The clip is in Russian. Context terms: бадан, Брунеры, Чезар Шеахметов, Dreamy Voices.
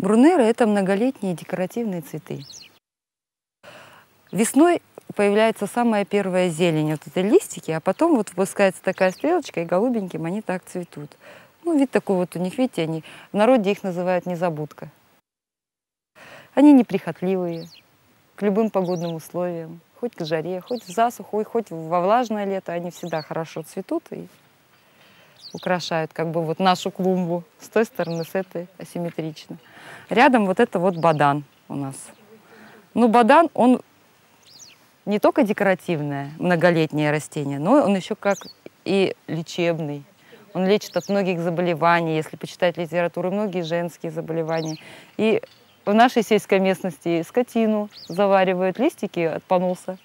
Брунеры – это многолетние декоративные цветы. Весной появляется самая первая зелень, вот эти листики, а потом вот выпускается такая стрелочка, и голубеньким они так цветут. Ну, вид такой вот у них, видите, они, в народе их называют незабудка. Они неприхотливые к любым погодным условиям, хоть к жаре, хоть в засуху, хоть во влажное лето, они всегда хорошо цветут и украшают как бы вот нашу клумбу с той стороны, с этой асимметрично. Рядом вот это вот бадан у нас. Ну, бадан, он не только декоративное, многолетнее растение, но он еще как и лечебный. Он лечит от многих заболеваний, если почитать литературу, многие женские заболевания. И в нашей сельской местности скотину заваривают, листики от поноса.